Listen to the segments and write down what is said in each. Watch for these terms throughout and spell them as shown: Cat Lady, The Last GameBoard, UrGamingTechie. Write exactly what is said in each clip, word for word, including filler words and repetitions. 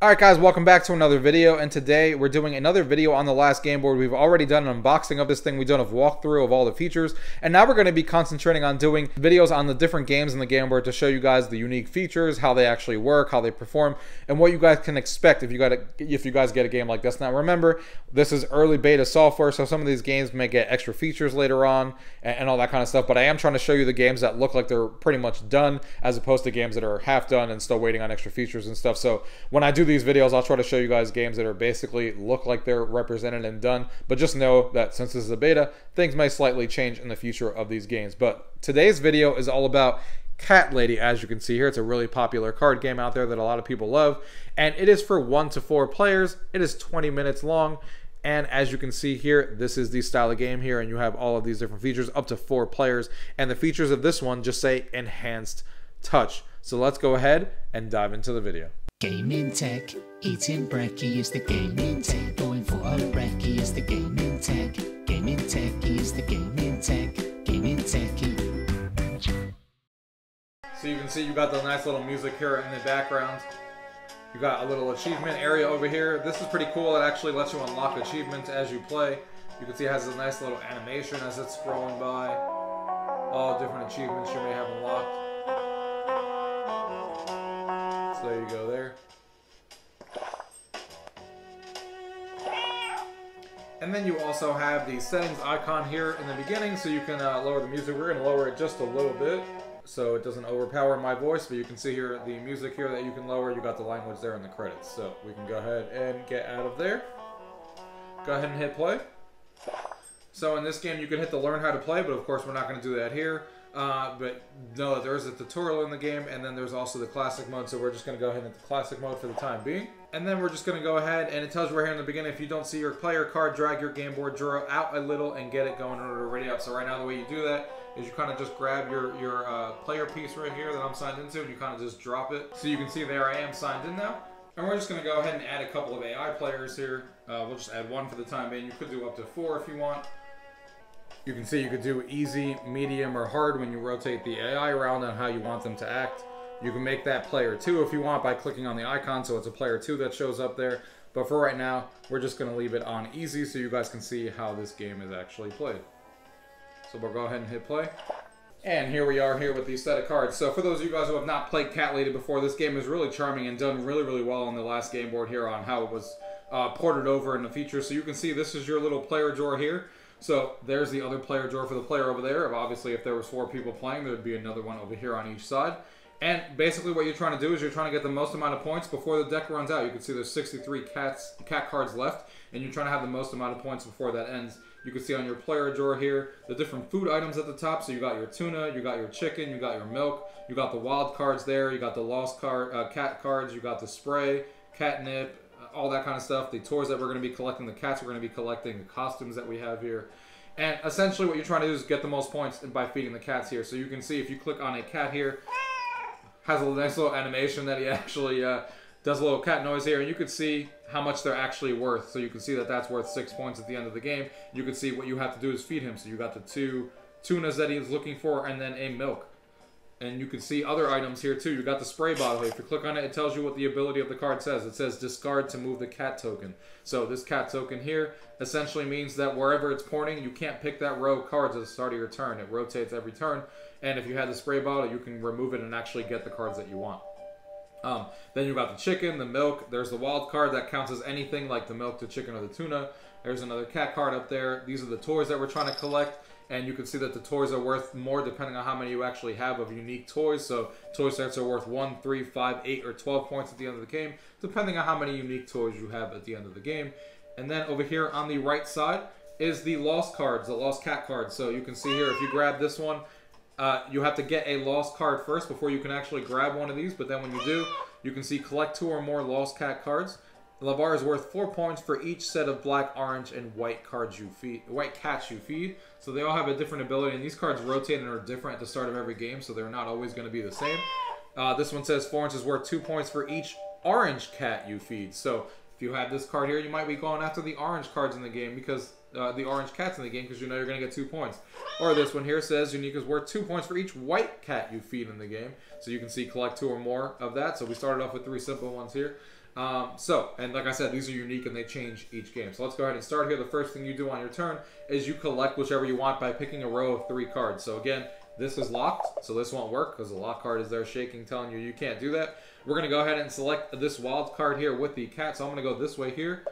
All right, guys, welcome back to another video, and today we're doing another video on The Last GameBoard. We've already done an unboxing of this thing. We've done a walkthrough of all the features, and now we're going to be concentrating on doing videos on the different games in the GameBoard to show you guys the unique features, how they actually work, how they perform, and what you guys can expect if you got a, if you guys get a game like this. Now, remember, this is early beta software, so some of these games may get extra features later on and, and all that kind of stuff, but I am trying to show you the games that look like they're pretty much done as opposed to games that are half done and still waiting on extra features and stuff. So when I do these videos, I'll try to show you guys games that are basically look like they're represented and done, but just know that since this is a beta, things may slightly change in the future of these games. But today's video is all about Cat Lady. As you can see here, it's a really popular card game out there that a lot of people love, and it is for one to four players. It is twenty minutes long, and as you can see here, this is the style of game here, and you have all of these different features up to four players, and the features of this one just say enhanced touch. So let's go ahead and dive into the video. Gaming tech, eating brekkie is the gaming tech, going for a brekkie is the gaming tech, gaming techie is the gaming tech, gaming techie. So you can see you got the nice little music here in the background. You got a little achievement area over here. This is pretty cool. It actually lets you unlock achievements as you play. You can see it has a nice little animation as it's scrolling by. All different achievements you may have unlocked. So there you go there. And then you also have the settings icon here in the beginning, so you can uh, lower the music. We're going to lower it just a little bit so it doesn't overpower my voice, but you can see here the music here that you can lower. You got the language there in the credits, so we can go ahead and get out of there. Go ahead and hit play. So in this game you can hit the learn how to play, but of course we're not going to do that here. Uh, but know that there is a tutorial in the game, and then there's also the classic mode, so we're just going to go ahead and hit the classic mode for the time being. And then we're just going to go ahead, and it tells you right here in the beginning, if you don't see your player card, drag your game board drawer out a little and get it going in order to ready up. So right now the way you do that is you kind of just grab your, your uh, player piece right here that I'm signed into, and you kind of just drop it. So you can see there I am signed in now. And we're just going to go ahead and add a couple of A I players here. Uh, we'll just add one for the time being. You could do up to four if you want. You can see you could do easy, medium, or hard when you rotate the A I around on how you want them to act. You can make that player two if you want by clicking on the icon, so it's a player two that shows up there. But for right now, we're just going to leave it on easy so you guys can see how this game is actually played. So we'll go ahead and hit play. And here we are here with the set of cards. So for those of you guys who have not played Cat Lady before, this game is really charming and done really, really well on The Last GameBoard here on how it was uh, ported over in the future. So you can see this is your little player drawer here. So there's the other player drawer for the player over there. Obviously, if there was four people playing, there would be another one over here on each side. And basically what you're trying to do is you're trying to get the most amount of points before the deck runs out. You can see there's sixty-three cats, cat cards left, and you're trying to have the most amount of points before that ends. You can see on your player drawer here the different food items at the top. So you got your tuna, you got your chicken, you got your milk, you got the wild cards there, you got the lost card, uh, cat cards, you got the spray, catnip, all that kind of stuff, the toys that we're going to be collecting, the cats we're going to be collecting, the costumes that we have here. And essentially what you're trying to do is get the most points by feeding the cats here. So you can see if you click on a cat here, has a nice little animation that he actually uh, does a little cat noise here, and you can see how much they're actually worth. So you can see that that's worth six points at the end of the game. You can see what you have to do is feed him. So you got the two tunas that he's looking for, and then a milk. And you can see other items here too. You got the spray bottle here. If you click on it, it tells you what the ability of the card says. It says discard to move the cat token. So this cat token here essentially means that wherever it's pointing, you can't pick that row of cards at the start of your turn. It rotates every turn. And if you had the spray bottle, you can remove it and actually get the cards that you want. Um, then you got the chicken, the milk. There's the wild card that counts as anything like the milk, the chicken, or the tuna. There's another cat card up there. These are the toys that we're trying to collect. And you can see that the toys are worth more depending on how many you actually have of unique toys. So toy sets are worth one, three, five, eight, or twelve points at the end of the game, depending on how many unique toys you have at the end of the game. And then over here on the right side is the lost cards, the lost cat cards. So you can see here, if you grab this one, uh, you have to get a lost card first before you can actually grab one of these. But then when you do, you can see collect two or more lost cat cards. Lavar is worth four points for each set of black, orange, and white cards you feed, white cats you feed. So they all have a different ability, and these cards rotate and are different at the start of every game, so they're not always going to be the same. Uh, this one says four inches is worth two points for each orange cat you feed. So if you have this card here, you might be going after the orange cards in the game because uh, the orange cats in the game because you know you're going to get two points. Or this one here says unique is worth two points for each white cat you feed in the game. So you can see collect two or more of that. So we started off with three simple ones here. Um, so, and like I said, these are unique and they change each game. So let's go ahead and start here. The first thing you do on your turn is you collect whichever you want by picking a row of three cards. So again, this is locked, so this won't work because the lock card is there shaking, telling you you can't do that. We're going to go ahead and select this wild card here with the cat. So I'm going to go this way here.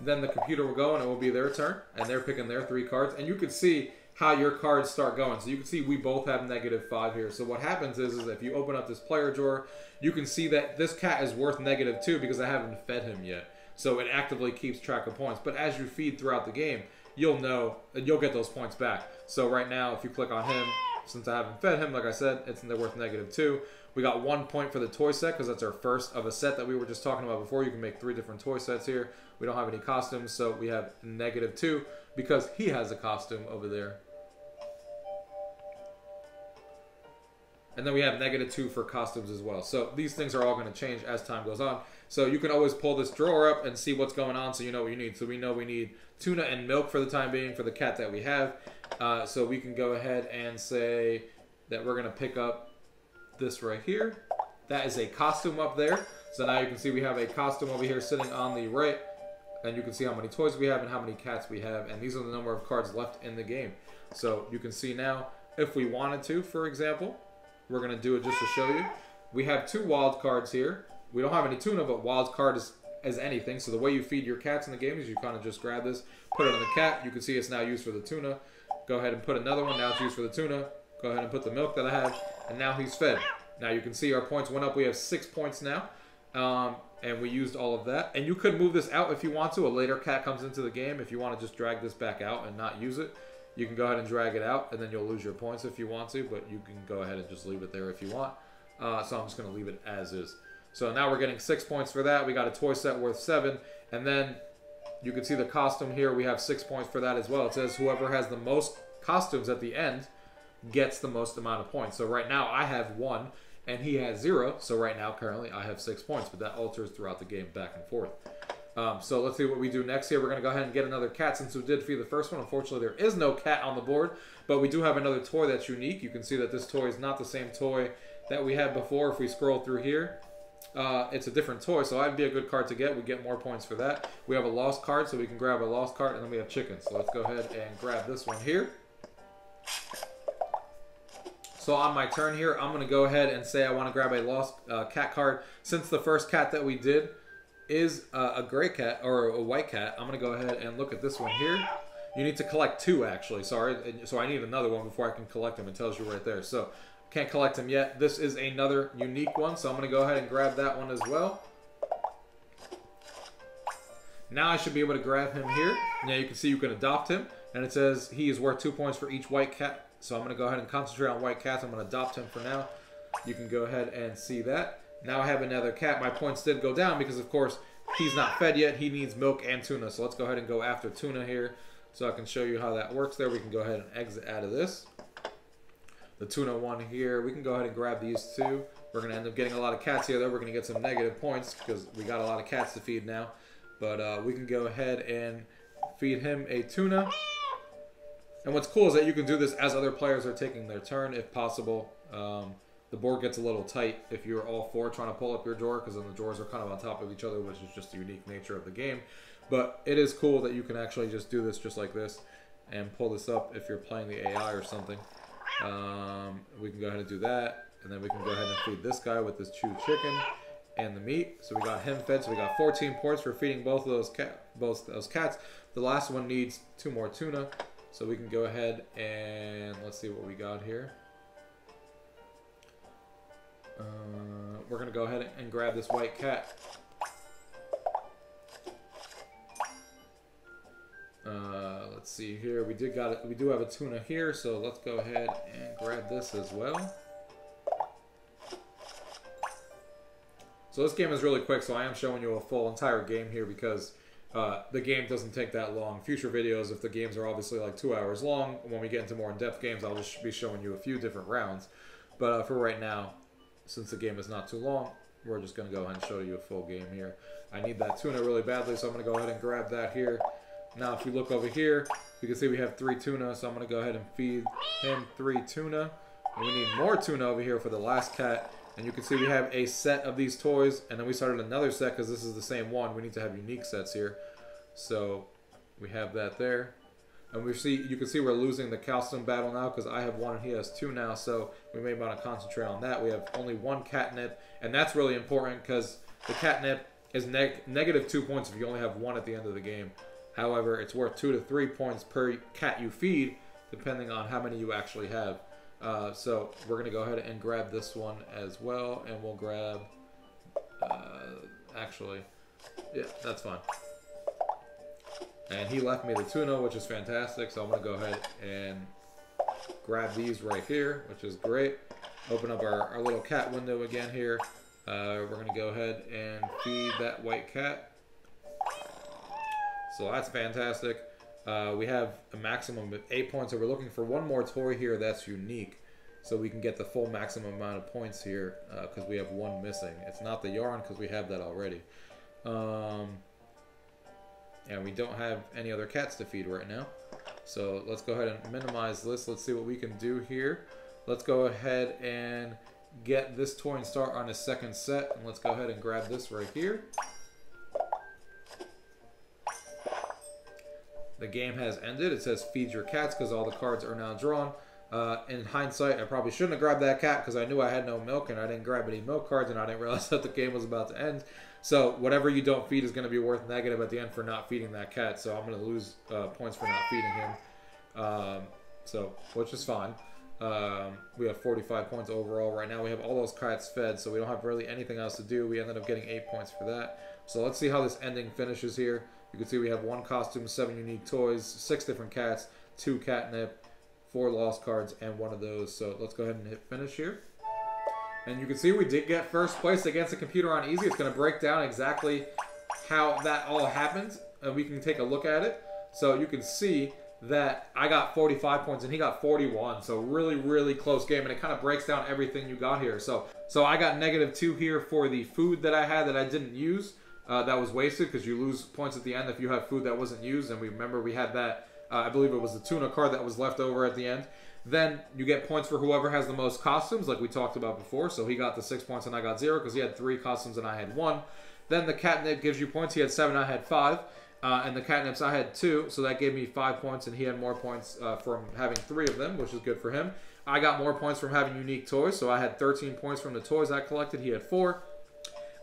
Then the computer will go and it will be their turn. And they're picking their three cards. And you can see how your cards start going. So you can see we both have negative five here. So what happens is, is if you open up this player drawer, you can see that this cat is worth negative two because I haven't fed him yet. So it actively keeps track of points. But as you feed throughout the game, you'll know and you'll get those points back. So right now, if you click on him, since I haven't fed him, like I said, it's worth negative two. We got one point for the toy set because that's our first of a set that we were just talking about before. You can make three different toy sets here. We don't have any costumes, so we have negative two because he has a costume over there. And then we have negative two for costumes as well. So these things are all going to change as time goes on. So you can always pull this drawer up and see what's going on so you know what you need. So we know we need tuna and milk for the time being for the cat that we have. Uh, so we can go ahead and say that we're going to pick up this right here. That is a costume up there. So now you can see we have a costume over here sitting on the right. And you can see how many toys we have and how many cats we have. And these are the number of cards left in the game. So you can see now if we wanted to, for example, we're going to do it just to show you. We have two wild cards here. We don't have any tuna, but wild card is, is anything. So the way you feed your cats in the game is you kind of just grab this, put it on the cat. You can see it's now used for the tuna. Go ahead and put another one. Now it's used for the tuna. Go ahead and put the milk that I have. And now he's fed. Now you can see our points went up. We have six points now. Um, and we used all of that. And you could move this out if you want to. A later cat comes into the game. If you want to just drag this back out and not use it, you can go ahead and drag it out, and then you'll lose your points if you want to, but you can go ahead and just leave it there if you want. Uh, so I'm just going to leave it as is. So now we're getting six points for that. We got a toy set worth seven, and then you can see the costume here. We have six points for that as well. It says whoever has the most costumes at the end gets the most amount of points. So right now I have one, and he has zero. So right now currently I have six points, but that alters throughout the game back and forth. Um, so let's see what we do next here. We're going to go ahead and get another cat since we did feed the first one. Unfortunately, there is no cat on the board, but we do have another toy that's unique. You can see that this toy is not the same toy that we had before. If we scroll through here, uh, it's a different toy, so that'd be a good card to get. We get more points for that. We have a lost card, so we can grab a lost card, and then we have chickens. So let's go ahead and grab this one here. So on my turn here, I'm going to go ahead and say I want to grab a lost uh, cat card. Since the first cat that we did is uh, a gray cat or a white cat, I'm gonna go ahead and look at this one here. You need to collect two, actually, sorry. So I need another one before I can collect them. It tells you right there. So can't collect them yet. This is another unique one. So I'm gonna go ahead and grab that one as well. Now I should be able to grab him here. Now you can see you can adopt him, and it says he is worth two points for each white cat. So I'm gonna go ahead and concentrate on white cats. I'm gonna adopt him for now. You can go ahead and see that. Now I have another cat. My points did go down because, of course, he's not fed yet. He needs milk and tuna. So let's go ahead and go after tuna here so I can show you how that works there. We can go ahead and exit out of this. The tuna one here. We can go ahead and grab these two. We're going to end up getting a lot of cats here, though. We're going to get some negative points because we got a lot of cats to feed now. But uh, we can go ahead and feed him a tuna. And what's cool is that you can do this as other players are taking their turn, if possible. Um... The board gets a little tight if you're all four trying to pull up your drawer, because then the drawers are kind of on top of each other, which is just the unique nature of the game. But it is cool that you can actually just do this just like this and pull this up if you're playing the A I or something. Um, we can go ahead and do that, and then we can go ahead and feed this guy with this chewed chicken and the meat. So we got him fed, so we got fourteen points for feeding both of those, cat, both those cats. The last one needs two more tuna, so we can go ahead and let's see what we got here. Uh, we're going to go ahead and grab this white cat. Uh, let's see here. We did got it. We do have a tuna here, so let's go ahead and grab this as well. So this game is really quick, so I am showing you a full entire game here because uh, the game doesn't take that long. Future videos, if the games are obviously like two hours long, when we get into more in-depth games, I'll just be showing you a few different rounds. But uh, for right now, since the game is not too long, we're just going to go ahead and show you a full game here. I need that tuna really badly, so I'm going to go ahead and grab that here. Now, if you look over here, you can see we have three tuna, so I'm going to go ahead and feed him three tuna. And we need more tuna over here for the last cat, And you can see we have a set of these toys, and then we started another set because this is the same one. We need to have unique sets here. So we have that there. And we see, you can see we're losing the Calcium battle now because I have one and he has two now. So we may want to concentrate on that. We have only one catnip, and that's really important because the catnip is neg negative two points if you only have one at the end of the game. However, it's worth two to three points per cat you feed, depending on how many you actually have. Uh, so we're going to go ahead and grab this one as well, and we'll grab, uh, actually, yeah, that's fine. And he left me the tuna, which is fantastic, so I'm going to go ahead and grab these right here, which is great. Open up our, our little cat window again here. Uh, we're going to go ahead and feed that white cat. So that's fantastic. Uh, we have a maximum of eight points, so we're looking for one more toy here that's unique, so we can get the full maximum amount of points here, because uh, we have one missing. It's not the yarn, because we have that already. Um, and we don't have any other cats to feed right now. So let's go ahead and minimize this. Let's see what we can do here. Let's go ahead and get this toy and start on a second set, and let's go ahead and grab this right here. The game has ended. It says feed your cats because all the cards are now drawn. Uh, in hindsight, I probably shouldn't have grabbed that cat because I knew I had no milk and I didn't grab any milk cards, and I didn't realize that the game was about to end. So whatever you don't feed is going to be worth negative at the end for not feeding that cat. So I'm going to lose uh, points for not feeding him. Um, so, which is fine. Um, we have forty-five points overall right now. We have all those cats fed, so we don't have really anything else to do. We ended up getting eight points for that. So let's see how this ending finishes here. You can see we have one costume, seven unique toys, six different cats, two catnip, four lost cards, and one of those. So let's go ahead and hit finish here. And you can see we did get first place against a computer on easy. It's going to break down exactly how that all happens, and we can take a look at it. So you can see that I got forty-five points and he got forty-one. So really, really close game, and it kind of breaks down everything you got here. So, so I got negative two here for the food that I had that I didn't use. Uh, that was wasted because you lose points at the end if you have food that wasn't used. And we remember we had that, uh, I believe it was the tuna card that was left over at the end. Then you get points for whoever has the most costumes, like we talked about before. So he got the six points and I got zero because he had three costumes and I had one. Then the catnip gives you points. He had seven, I had five. Uh, and the catnips, I had two. So that gave me five points, and he had more points uh, from having three of them, which is good for him. I got more points from having unique toys. So I had thirteen points from the toys I collected. He had four.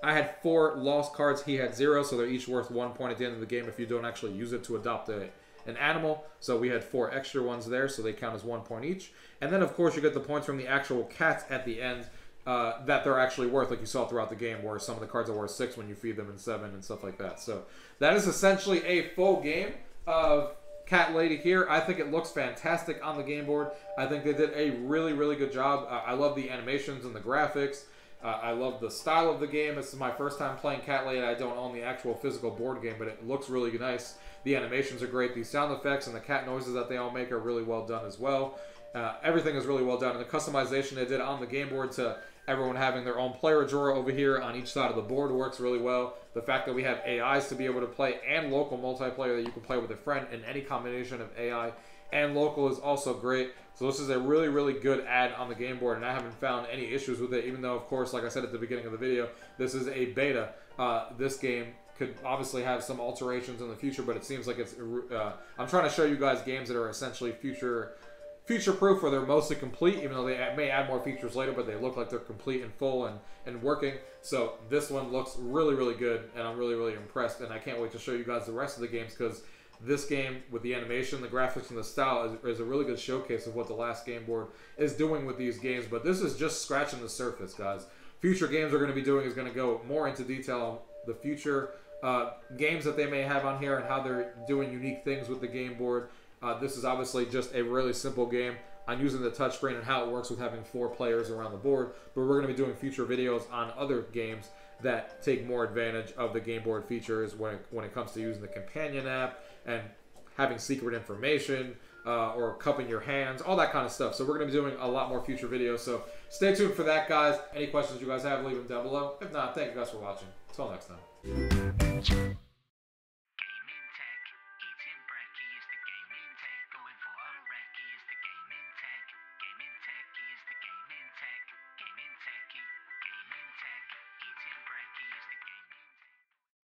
I had four lost cards, he had zero, so they're each worth one point at the end of the game if you don't actually use it to adopt a, an animal. So we had four extra ones there, so they count as one point each. And then, of course, you get the points from the actual cats at the end uh, that they're actually worth, like you saw throughout the game, where some of the cards are worth six when you feed them and seven and stuff like that. So that is essentially a full game of Cat Lady here. I think it looks fantastic on the game board. I think they did a really, really good job. Uh, I love the animations and the graphics. Uh, I love the style of the game. This is my first time playing Cat Lady. I don't own the actual physical board game, but it looks really nice. The animations are great. The sound effects and the cat noises that they all make are really well done as well. Uh, everything is really well done. And the customization they did on the game board to everyone having their own player drawer over here on each side of the board works really well. The fact that we have A Is to be able to play and local multiplayer that you can play with a friend in any combination of A I and local is also great. So this is a really, really good ad on the game board, and I haven't found any issues with it, even though, of course, like I said at the beginning of the video, this is a beta. Uh, this game could obviously have some alterations in the future, but it seems like it's... Uh, I'm trying to show you guys games that are essentially future... future-proof, where they're mostly complete, even though they may add more features later, but they look like they're complete and full and, and working. So this one looks really, really good, and I'm really, really impressed, and I can't wait to show you guys the rest of the games, because... this game, with the animation, the graphics, and the style, is, is a really good showcase of what The Last GameBoard is doing with these games. But this is just scratching the surface, guys. Future games we're going to be doing is going to go more into detail on the future uh, games that they may have on here and how they're doing unique things with the game board. Uh, this is obviously just a really simple game on using the touchscreen and how it works with having four players around the board. But we're going to be doing future videos on other games that take more advantage of the game board features when it, when it comes to using the companion app and having secret information uh, or cupping your hands, all that kind of stuff. So we're going to be doing a lot more future videos. So stay tuned for that, guys. Any questions you guys have, leave them down below. If not, thank you guys for watching. Until next time.